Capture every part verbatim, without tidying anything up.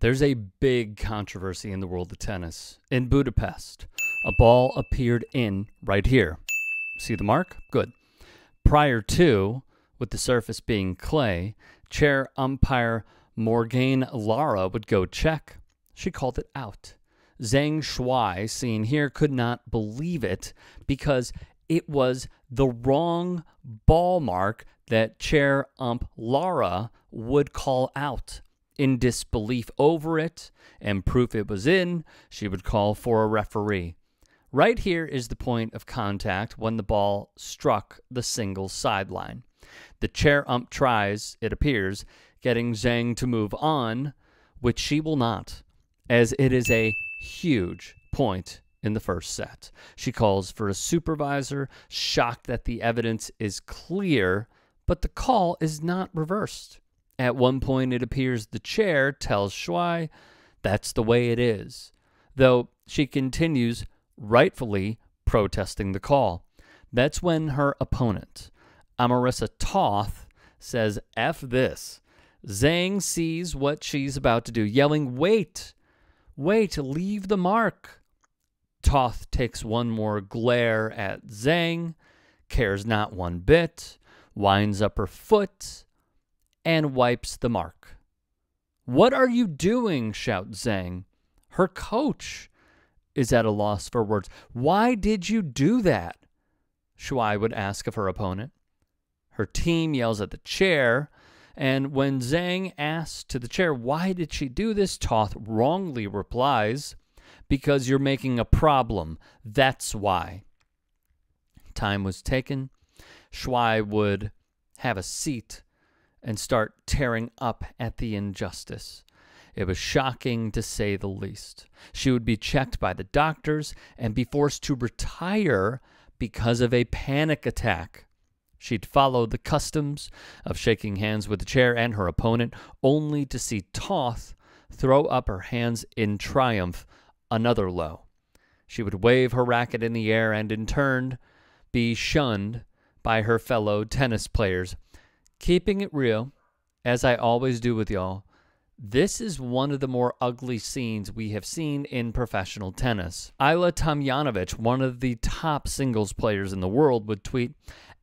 There's a big controversy in the world of tennis. In Budapest, a ball appeared in right here. See the mark? Good. Prior to, with the surface being clay, chair umpire Morgane Lara would go check. She called it out. Zhang Shuai, seen here, could not believe it because it was the wrong ball mark that chair ump Lara would call out. In disbelief over it and proof it was in, she would call for a referee. Right here is the point of contact when the ball struck the single sideline. The chair ump tries, it appears, getting Zhang to move on, which she will not, as it is a huge point in the first set. She calls for a supervisor, shocked that the evidence is clear, but the call is not reversed. At one point, it appears the chair tells Shuai that's the way it is, though she continues rightfully protesting the call. That's when her opponent, Amarissa Toth, says, F this. Zhang sees what she's about to do, yelling, wait, wait, leave the mark. Toth takes one more glare at Zhang, cares not one bit, winds up her foot, and wipes the mark. What are you doing? Shouts Zhang. Her coach is at a loss for words. Why did you do that? Shuai would ask of her opponent. Her team yells at the chair, and when Zhang asks to the chair, why did she do this? Toth wrongly replies, because you're making a problem. That's why. Time was taken. Shuai would have a seat and start tearing up at the injustice. It was shocking, to say the least. She would be checked by the doctors and be forced to retire because of a panic attack. She'd follow the customs of shaking hands with the chair and her opponent, only to see Toth throw up her hands in triumph, another low. She would wave her racket in the air and, in turn, be shunned by her fellow tennis players. Keeping it real, as I always do with y'all, this is one of the more ugly scenes we have seen in professional tennis. Ajla Tomljanović, one of the top singles players in the world, would tweet,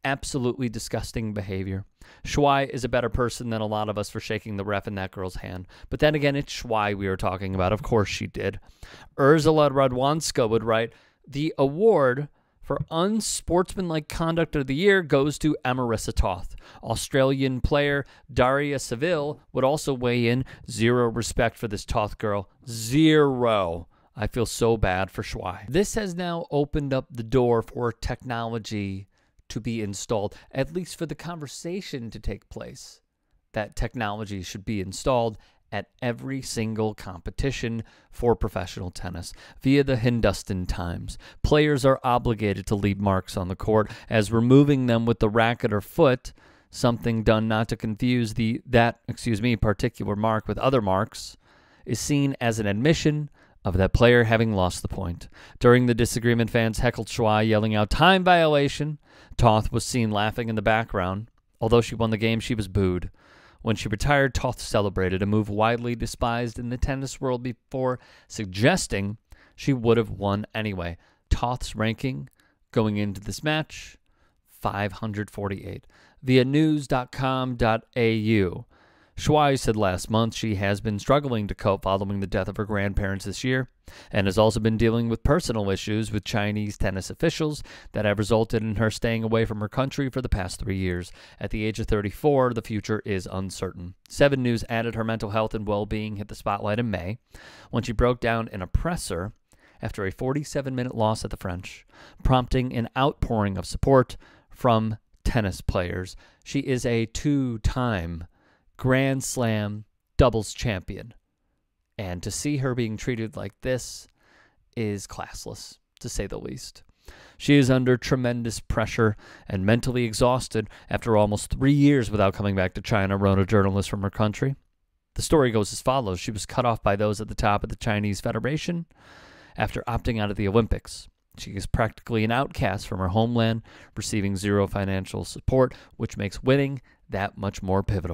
absolutely disgusting behavior. Shuai is a better person than a lot of us for shaking the ref in that girl's hand. But then again, it's Shuai we were talking about. Of course she did. Ursula Radwanska would write, the award for unsportsmanlike conduct of the year goes to Amarissa Toth. Australian player Daria Saville would also weigh in. Zero respect for this Toth girl. Zero. I feel so bad for Shuai. This has now opened up the door for technology to be installed, at least for the conversation to take place. That technology should be installed at every single competition for professional tennis. Via the Hindustan Times, players are obligated to leave marks on the court, as removing them with the racket or foot, something done not to confuse the that, excuse me, particular mark with other marks, is seen as an admission of that player having lost the point. During the disagreement, fans heckled Shuai, yelling out, time violation. Toth was seen laughing in the background. Although she won the game, she was booed. When she retired, Toth celebrated, a move widely despised in the tennis world before suggesting she would have won anyway. Toth's ranking going into this match, five hundred forty-eight. Via news dot com dot A U. Shuai said last month she has been struggling to cope following the death of her grandparents this year, and has also been dealing with personal issues with Chinese tennis officials that have resulted in her staying away from her country for the past three years. At the age of thirty-four, the future is uncertain. Seven News added her mental health and well-being hit the spotlight in May when she broke down in a presser after a forty-seven minute loss at the French, prompting an outpouring of support from tennis players. She is a two-time Grand Slam doubles champion, and to see her being treated like this is classless, to say the least. She is under tremendous pressure and mentally exhausted after almost three years without coming back to China, wrote a journalist from her country. The story goes as follows. She was cut off by those at the top of the Chinese Federation after opting out of the Olympics. She is practically an outcast from her homeland, receiving zero financial support, which makes winning that much more pivotal.